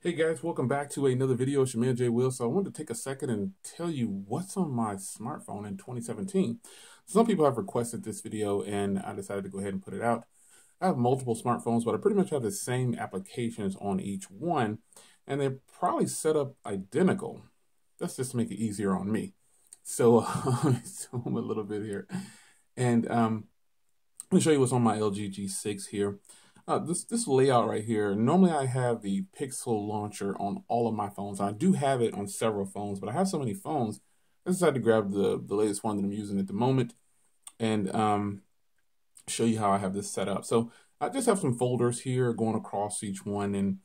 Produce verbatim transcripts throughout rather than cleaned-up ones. Hey guys, welcome back to another video. It's your man J. Will. So I wanted to take a second and tell you what's on my smartphone in twenty seventeen. Some people have requested this video and I decided to go ahead and put it out. I have multiple smartphones, but I pretty much have the same applications on each one, and they're probably set up identical. That's just to make it easier on me. So um, zoom a little bit here, and um, let me show you what's on my L G G six here. Uh, this, this layout right here, normally I have the Pixel Launcher on all of my phones. I do have it on several phones, but I have so many phones, I decided to grab the, the latest one that I'm using at the moment and um, show you how I have this set up. So I just have some folders here going across each one. And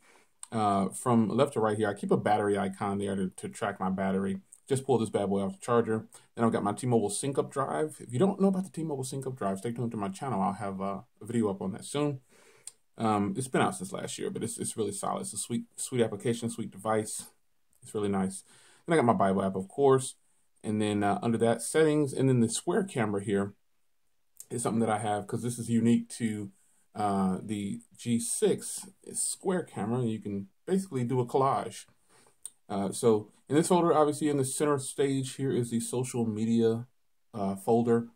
uh, from left to right here, I keep a battery icon there to, to track my battery. Just pull this bad boy off the charger. Then I've got my T-Mobile Sync Up Drive. If you don't know about the T-Mobile Sync Up Drive, stay tuned to my channel. I'll have a video up on that soon. Um, it's been out since last year, but it's, it's really solid. It's a sweet, sweet application, sweet device. It's really nice. Then I got my Bible app, of course. And then uh, under that, settings, and then the square camera here is something that I have because this is unique to uh, the G six. It's square camera, and you can basically do a collage. Uh, so in this folder, obviously in the center stage here is the social media uh, folder.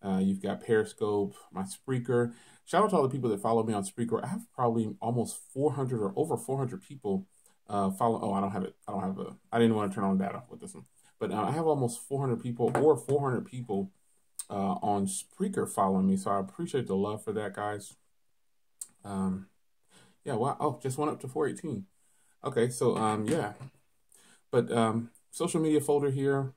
Uh, you've got Periscope, my Spreaker. Shout out to all the people that follow me on Spreaker. I have probably almost four hundred or over four hundred people uh, follow. Oh, I don't have it. I don't have a, I didn't want to turn on data with this one. But uh, I have almost four hundred people or four hundred people uh, on Spreaker following me. So I appreciate the love for that, guys. Um, yeah, wow. Oh, just went up to four eighteen. Okay, so um, yeah. But um, social media folder here,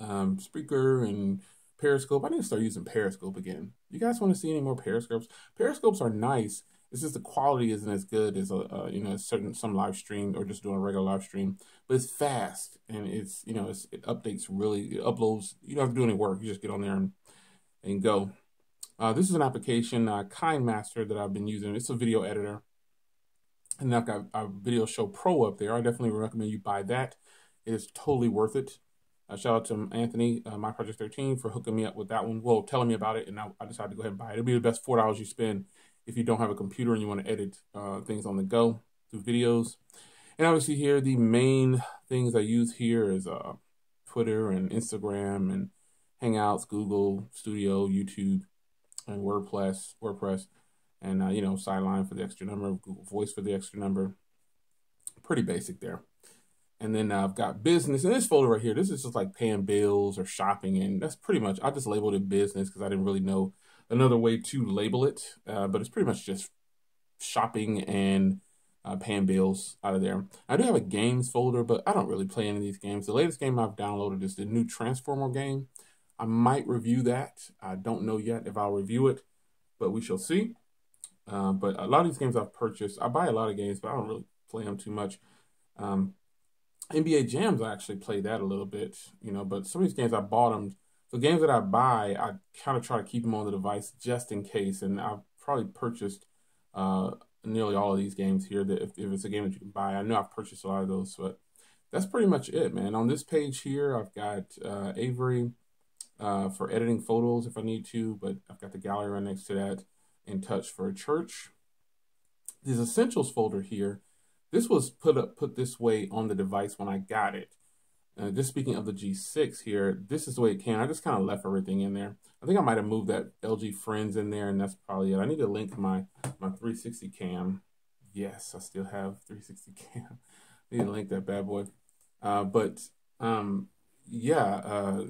um, Spreaker and Periscope. I need to start using Periscope again. You guys want to see any more Periscopes? Periscopes are nice. It's just the quality isn't as good as a, a you know a certain some live stream or just doing a regular live stream. But it's fast and it's you know it's, it updates really it uploads. You don't have to do any work. You just get on there and and go. Uh, this is an application, uh, KineMaster, that I've been using. It's a video editor, and I've got a Video Show Pro up there. I definitely recommend you buy that. It is totally worth it. Uh, shout out to Anthony, uh, My Project thirteen, for hooking me up with that one. Well, telling me about it, and I, I decided to go ahead and buy it. It'll be the best four dollars you spend if you don't have a computer and you want to edit uh, things on the go through videos. And obviously here, the main things I use here is uh, Twitter and Instagram and Hangouts, Google Studio, YouTube, and WordPress, WordPress, and, uh, you know, Sideline for the extra number, Google Voice for the extra number. Pretty basic there. And then I've got business in this folder right here. This is just like paying bills or shopping. And that's pretty much, I just labeled it business because I didn't really know another way to label it. Uh, but it's pretty much just shopping and uh, paying bills out of there. I do have a games folder, but I don't really play any of these games. The latest game I've downloaded is the new Transformer game. I might review that. I don't know yet if I'll review it, but we shall see. Uh, but a lot of these games I've purchased, I buy a lot of games, but I don't really play them too much. Um, N B A Jams, I actually played that a little bit, you know, but some of these games I bought them. So games that I buy, I kind of try to keep them on the device just in case. And I've probably purchased uh, nearly all of these games here. That if, if it's a game that you can buy, I know I've purchased a lot of those, but that's pretty much it, man. On this page here, I've got uh, Avery uh, for editing photos if I need to, but I've got the gallery right next to that, and Touch for church. This Essentials folder here, this was put up put this way on the device when I got it. Uh, just speaking of the G six here, this is the way it came. I just kind of left everything in there. I think I might have moved that L G Friends in there, and that's probably it. I need to link my, my three sixty cam. Yes, I still have three sixty cam. I need to link that bad boy. Uh, but, um, yeah, uh,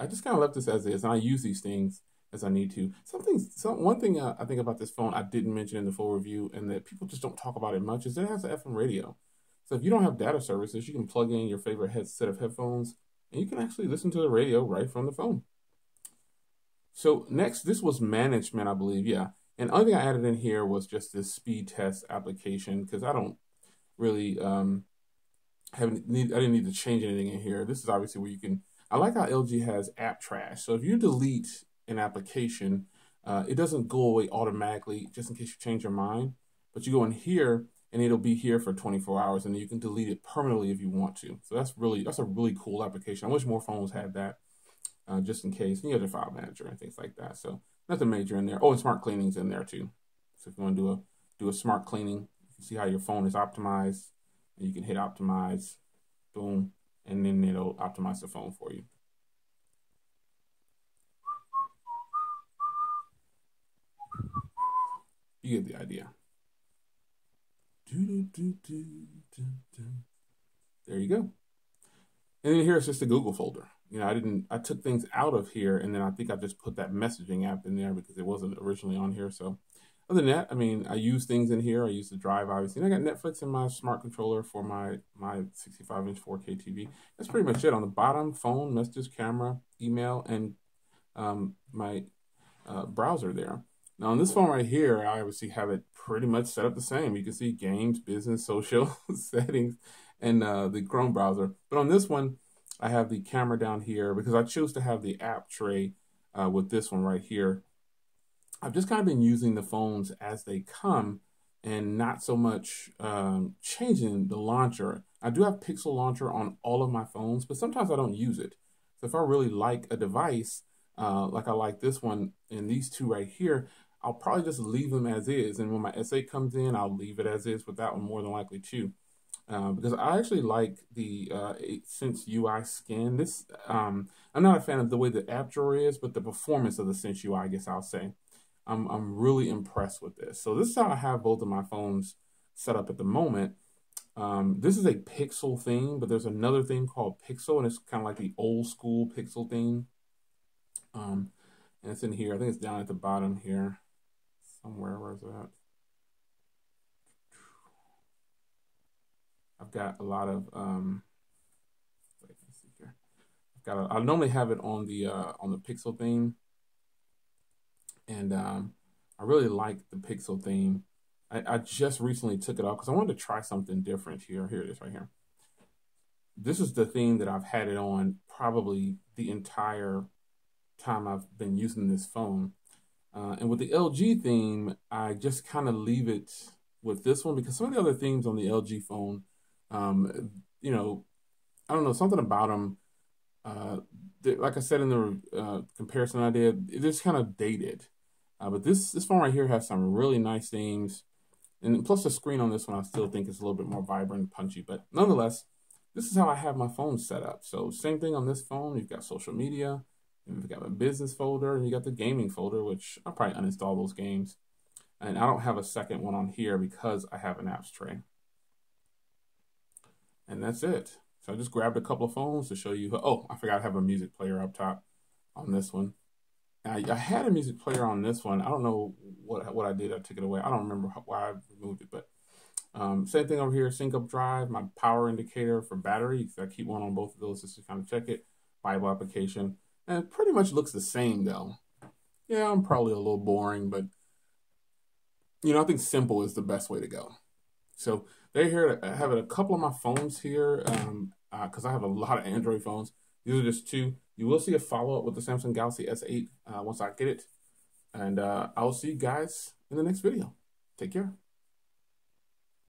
I just kind of left this as is, and I use these things as I need to. Something, some, one thing uh, I think about this phone I didn't mention in the full review, and that people just don't talk about it much, is it has an F M radio. So if you don't have data services, you can plug in your favorite headset of headphones, and you can actually listen to the radio right from the phone. So next, this was management, I believe, yeah. And the only thing I added in here was just this speed test application, because I don't really, um, haven't need, I didn't need to change anything in here. This is obviously where you can, I like how L G has app trash. So if you delete an application, uh, it doesn't go away automatically just in case you change your mind, but you go in here and it'll be here for twenty-four hours, and you can delete it permanently if you want to. So that's really, that's a really cool application. I wish more phones had that, uh, just in case. And you have the file manager and things like that. So nothing major in there. Oh, and smart cleaning's in there too. So if you want to do a do a smart cleaning, see how your phone is optimized, and you can hit optimize, boom, and then it'll optimize the phone for you. You get the idea. There you go. And then here it's just the Google folder. You know, I didn't, I took things out of here, and then I think I just put that messaging app in there because it wasn't originally on here. So other than that, I mean, I use things in here. I use the drive, obviously. And I got Netflix in my smart controller for my, my sixty-five inch four K T V. That's pretty much it. On the bottom, phone, messages, camera, email, and um, my uh, browser there. Now on this phone right here, I obviously have it pretty much set up the same. You can see games, business, social settings, and uh, the Chrome browser. But on this one, I have the camera down here because I chose to have the app tray uh, with this one right here. I've just kind of been using the phones as they come and not so much um, changing the launcher. I do have Pixel Launcher on all of my phones, but sometimes I don't use it. So if I really like a device, uh, like I like this one and these two right here, I'll probably just leave them as is. And when my S eight comes in, I'll leave it as is with that one more than likely too. Uh, because I actually like the uh, Sense U I skin. This um, I'm not a fan of the way the app drawer is, but the performance of the Sense U I, I guess I'll say. I'm, I'm really impressed with this. So this is how I have both of my phones set up at the moment. Um, this is a Pixel theme, but there's another thing called Pixel, and it's kind of like the old school Pixel theme. Um, and it's in here. I think it's down at the bottom here somewhere. Where's that? I've got a lot of, um, wait, let's see here. I've got a, I normally have it on the, uh, on the Pixel theme. And um, I really like the Pixel theme. I, I just recently took it off because I wanted to try something different here. Here it is right here. This is the theme that I've had it on probably the entire time I've been using this phone. Uh, and with the L G theme, I just kind of leave it with this one because some of the other themes on the L G phone, Um, you know, I don't know, something about them, uh, like I said in the uh, comparison I did, it's kind of dated. Uh, but this, this phone right here has some really nice themes. And plus the screen on this one, I still think it's a little bit more vibrant and punchy. But nonetheless, this is how I have my phone set up. So same thing on this phone. You've got social media, you've got my business folder, and you got the gaming folder, which I'll probably uninstall those games. And I don't have a second one on here because I have an apps tray. And that's it. So I just grabbed a couple of phones to show you. How, oh, I forgot I have a music player up top on this one. I, I had a music player on this one. I don't know what what I did. I took it away. I don't remember how, why I removed it. But um, same thing over here. Sync up drive. My power indicator for battery. I keep one on both of those just to kind of check it. Bible application. And it pretty much looks the same though. Yeah, I'm probably a little boring, but you know, I think simple is the best way to go. So they're here. I have a couple of my phones here because um, uh, I have a lot of Android phones. These are just two. You will see a follow-up with the Samsung Galaxy S eight uh, once I get it. And uh, I'll see you guys in the next video. Take care.